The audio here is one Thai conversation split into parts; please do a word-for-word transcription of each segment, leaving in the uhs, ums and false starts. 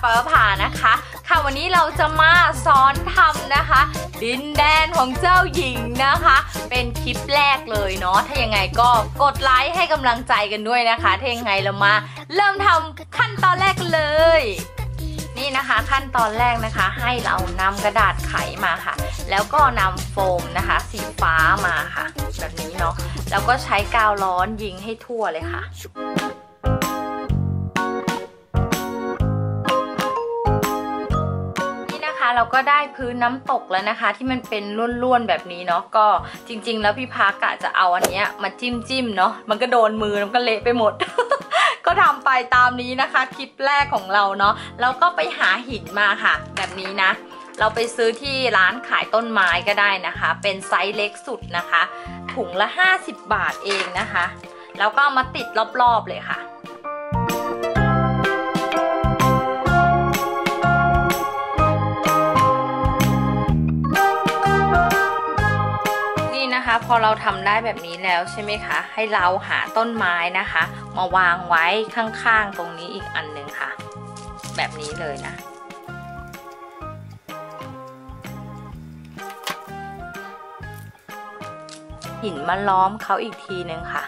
เปิดผ่านะคะค่ะวันนี้เราจะมาสอนทำนะคะดินแดนของเจ้าหญิงนะคะเป็นคลิปแรกเลยเนาะถ้ายังไงก็กดไลค์ให้กำลังใจกันด้วยนะคะถ้ายังไงเรามาเริ่มทำขั้นตอนแรกเลยนี่นะคะขั้นตอนแรกนะคะให้เรานำกระดาษไขมาค่ะแล้วก็นำโฟมนะคะสีฟ้ามาค่ะแบบนี้เนาะแล้วก็ใช้กาวร้อนยิงให้ทั่วเลยค่ะเราก็ได้พื้นน้ำตกแล้วนะคะที่มันเป็นล้วนๆแบบนี้เนาะก็จริงๆแล้วพี่พักอะจะเอาอันเนี้ยมาจิ้มๆเนาะมันก็โดนมือมันก็เละไปหมด ก็ทำไปตามนี้นะคะคลิปแรกของเราเนาะแล้วก็ไปหาหินมาค่ะแบบนี้นะเราไปซื้อที่ร้านขายต้นไม้ก็ได้นะคะเป็นไซส์เล็กสุดนะคะถุงละห้าสิบบาทเองนะคะแล้วก็มาติดรอบๆเลยค่ะพอเราทำได้แบบนี้แล้วใช่ไหมคะให้เราหาต้นไม้นะคะมาวางไว้ข้างๆตรงนี้อีกอันหนึ่งค่ะแบบนี้เลยนะหินมาล้อมเขาอีกทีหนึ่งค่ะ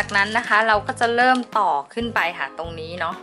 จากนั้นนะคะเราก็จะเริ่มต่อขึ้นไปค่ะตรงนี้เนาะ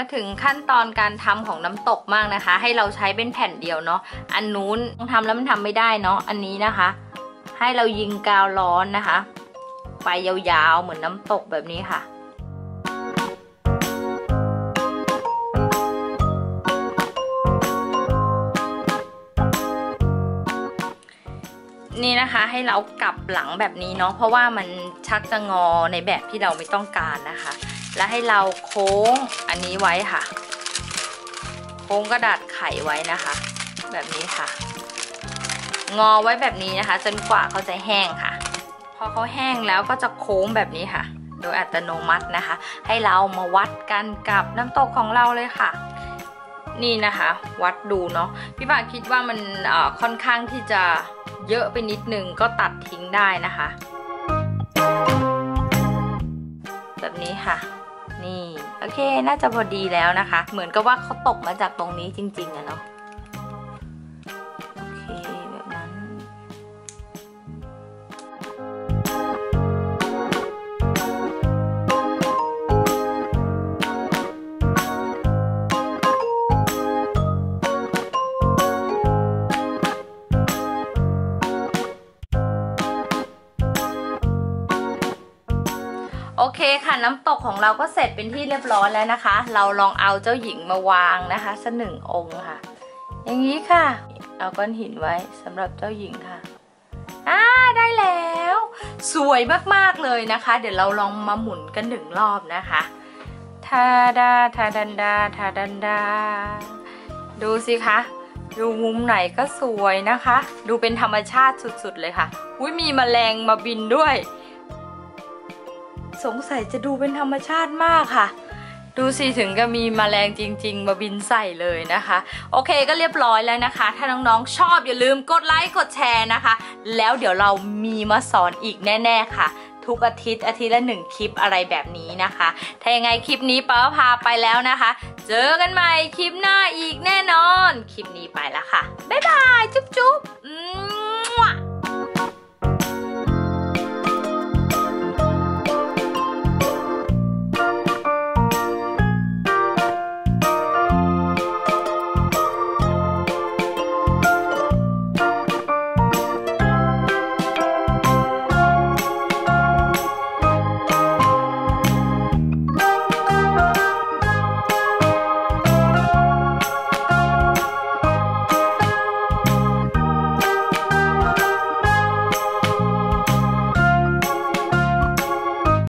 มาถึงขั้นตอนการทำของน้ำตกมากนะคะให้เราใช้เป็นแผ่นเดียวเนาะอันนู้นทำแล้วมันทำไม่ได้เนาะอันนี้นะคะให้เรายิงกาวร้อนนะคะไปยาวๆเหมือนน้ำตกแบบนี้ค่ะนี่นะคะให้เรากลับหลังแบบนี้เนาะเพราะว่ามันชักจะงอในแบบที่เราไม่ต้องการนะคะและให้เราโค้งอันนี้ไว้ค่ะโค้งกระดาษไขไว้นะคะแบบนี้ค่ะงอไว้แบบนี้นะคะจนกว่าเขาจะแห้งค่ะพอเขาแห้งแล้วก็จะโค้งแบบนี้ค่ะโดยอัตโนมัตินะคะให้เรามาวัดกันกับน้ำตกของเราเลยค่ะนี่นะคะวัดดูเนาะพี่บาคิดว่ามันค่อนข้างที่จะเยอะไปนิดนึงก็ตัดทิ้งได้นะคะแบบนี้ค่ะนี่โอเคน่าจะพอดีแล้วนะคะเหมือนกับว่าเขาตกมาจากตรงนี้จริงๆอะเนาะโอเคแบบนั้นโอเคค่ะน้ำตกของเราก็เสร็จเป็นที่เรียบร้อยแล้วนะคะเราลองเอาเจ้าหญิงมาวางนะคะสักหนึ่งองค์ค่ะอย่างนี้ค่ะเอาก้อนหินไว้สำหรับเจ้าหญิงค่ะอ่าได้แล้วสวยมากๆเลยนะคะเดี๋ยวเราลองมาหมุนกันหนึ่งรอบนะคะทาดาทาดันดาทาดันดาดูสิคะดูมุมไหนก็สวยนะคะดูเป็นธรรมชาติสุดๆเลยค่ะอุ้ยมีแมลงมาบินด้วยสงสัยจะดูเป็นธรรมชาติมากค่ะดูสิถึงก็มีแมลงจริงๆมาบินใส่เลยนะคะโอเคก็เรียบร้อยแล้วนะคะถ้าน้องๆชอบอย่าลืมกดไลค์กดแชร์นะคะแล้วเดี๋ยวเรามีมาสอนอีกแน่ๆค่ะทุกอาทิตย์อาทิตย์ละหนึ่งคลิปอะไรแบบนี้นะคะถ้ายังไงคลิปนี้ป้าพาไปแล้วนะคะเจอกันใหม่คลิปหน้าอีกแน่นอนคลิปนี้ไปแล้วค่ะบ๊ายบายจุ๊บๆ